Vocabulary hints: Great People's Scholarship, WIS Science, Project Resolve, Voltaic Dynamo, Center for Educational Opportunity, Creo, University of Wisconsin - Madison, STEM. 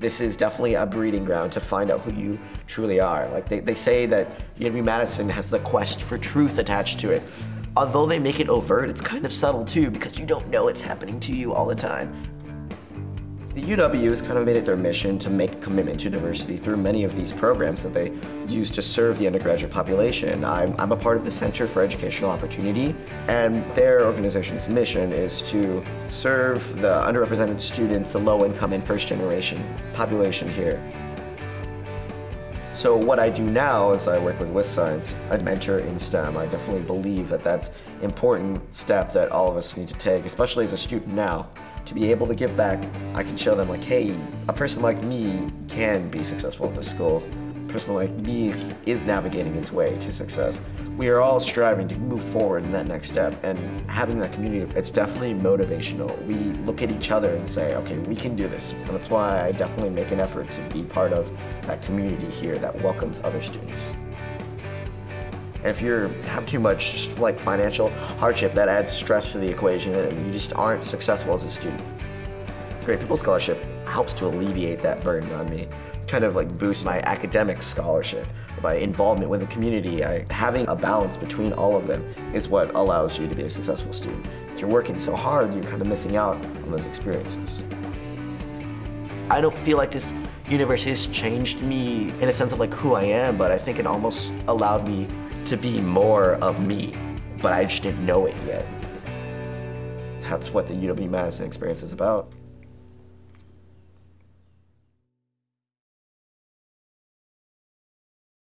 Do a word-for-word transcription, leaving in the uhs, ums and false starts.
this is definitely a breeding ground to find out who you truly are. Like they, they say that U W Madison has the quest for truth attached to it. Although they make it overt, it's kind of subtle too, because you don't know it's happening to you all the time. The U W has kind of made it their mission to make a commitment to diversity through many of these programs that they use to serve the undergraduate population. I'm, I'm a part of the Center for Educational Opportunity, and their organization's mission is to serve the underrepresented students, the low-income and first-generation population here. So what I do now is I work with W I S Science, I mentor in STEM. I definitely believe that that's an important step that all of us need to take, especially as a student now. To be able to give back, I can show them like, hey, a person like me can be successful at this school. A person like me is navigating his way to success. We are all striving to move forward in that next step, and having that community, it's definitely motivational. We look at each other and say, okay, we can do this. And that's why I definitely make an effort to be part of that community here that welcomes other students. If you have too much like financial hardship, that adds stress to the equation and you just aren't successful as a student. The Great People's Scholarship helps to alleviate that burden on me, kind of like boost my academic scholarship, my involvement with the community. I, having a balance between all of them is what allows you to be a successful student. If you're working so hard, you're kind of missing out on those experiences. I don't feel like this university has changed me in a sense of like who I am, but I think it almost allowed me to be more of me, but I just didn't know it yet. That's what the U W Madison experience is about.